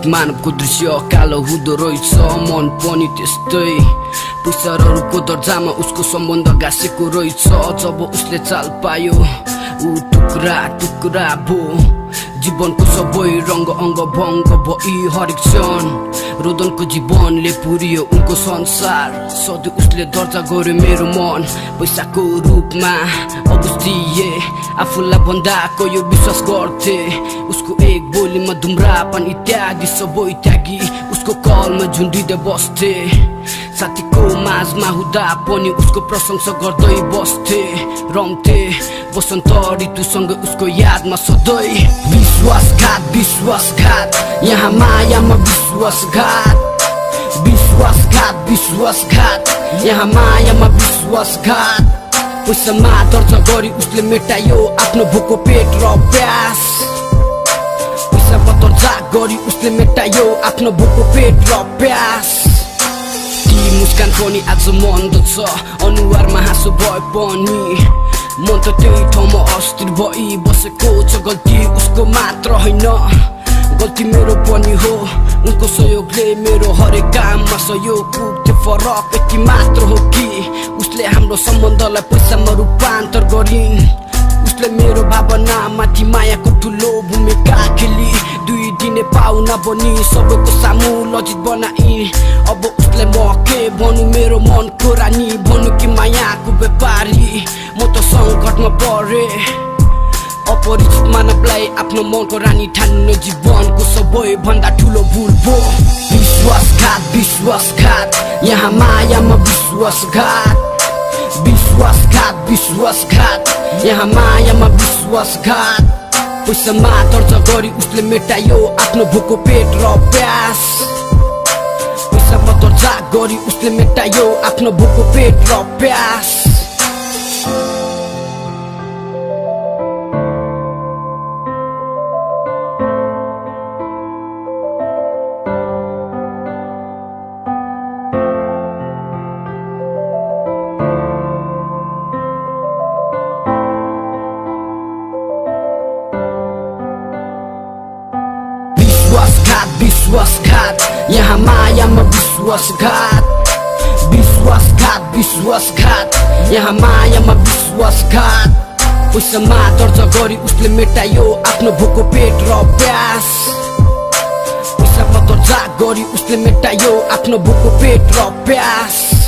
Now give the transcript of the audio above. आसमानको दृश्य कालो हुँदो रहेछ, मन पनि त्यस्तै। पुसरहरुको दर्जामा उसको सम्बन्ध गासेको रहेछ। जब उसले चाल पायो ऊ टुक्रा टुक्रा भो। जीवनको सबै रंग अंग भंग भई हरेक क्षण रोदनको जीवनले पुरियो उनको संसार। सधैँ उसले दर्जा गर्यो मेरो मन पैसाको रूपमा अबुझिए। आफूलाई भन्दाको यो विश्वास गर्थे। उसको एक बोलीमा धुम्रापन इत्यादि सबै त्यागी उसको कलमा झुन्डिँदै बस्थे। साथीको माझमा हुँदा पनि उसको प्रशंसा गर्दै बस्थे। रम्थे वसन्त ऋतुसँग उसको यादमा सधैँ। विश्वासघात विश्वासघात यहाँ मायामा विश्वासघात। विश्वासघात विश्वासघात यहाँ मायामा विश्वासघात। पैसामा दर्जा गरी उसले मेटायो आफ्नो भोको पेट र प्यास। पैसामा दर्जा गरी उसले मेटायो आफ्नो भोको पेट र प्यास। मुस्कान पनि आज मन्द छ, अनुहारमा हाँसो भए पनि मन त त्यही ठाउँमा अस्थिर भई बसेको छ। गल्ती उसको मात्र होइन, गल्ती मेरो पनि हो। उनको सहयोगले मेरो हरेक काममा सहयोग पुग्थ्यो। फरक यति मात्र हो कि उसले हाम्रो सम्बन्धलाई पैसामा रूपान्तर गरिन्। उसले मेरो भावनामाथि मायाको ठुलो भूमिका खेली। दुई दिने पाहुना बनी सबैको सामु लज्जित बनाइन्। अब उसले म के भनु, मेरो मनको रानी भनु कि मायाको व्यापारी। म त संकटमा परे। अपरिचित मानवलाई आफ्नो मनको रानी ठान्नु जीवनको सबैभन्दा ठुलो भूल हो। विश्वासघात विश्वासघात यहाँ मायामा विश्वासघात। विश्वासघात विश्वासघात यहाँ मायामा विश्वासघात। पैसामा दर्जा गरी उसले मेटायो आफ्नो भोको पेट र प्यास। पैसामा दर्जा गरी उसले मेटायो आफ्नो भोको पेट र प्यास। विश्वासघात यहाँ मायामा विश्वासघात। विश्वासघात विश्वासघात यहाँ मायामा विश्वासघात। पैसामा दर्जा गरी उसले मेटायो आफ्नो भोको पेट र प्यास। पैसामा दर्जा गरी उसले मेटायो आफ्नो भोको पेट र प्यास।